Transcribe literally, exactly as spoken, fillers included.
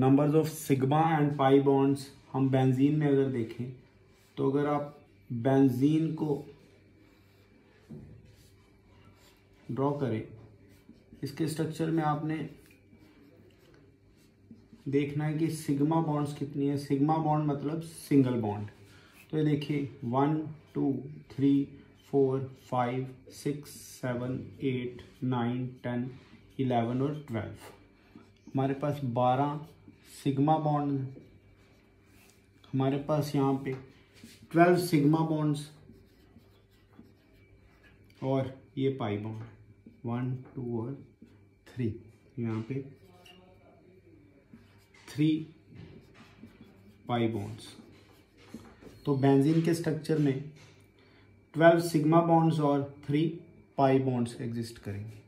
Numbers of sigma and pi bonds हम benzene में अगर देखें तो अगर आप बेंजीन को ड्रॉ करें, इसके स्ट्रक्चर में आपने देखना है कि सिग्मा बॉन्ड्स कितनी है। सिग्मा बॉन्ड मतलब सिंगल बॉन्ड। तो ये देखिए one two three four five six seven eight nine ten eleven और ट्वेल्व, हमारे पास बारह सिग्मा बॉन्ड, हमारे पास यहाँ पे ट्वेल्व सिग्मा बॉन्ड्स और ये पाई बॉन्ड वन टू और थ्री, यहाँ पे थ्री पाई बॉन्ड्स। तो बेंजीन के स्ट्रक्चर में ट्वेल्व सिग्मा बॉन्ड्स और थ्री पाई बॉन्ड्स एग्जिस्ट करेंगे।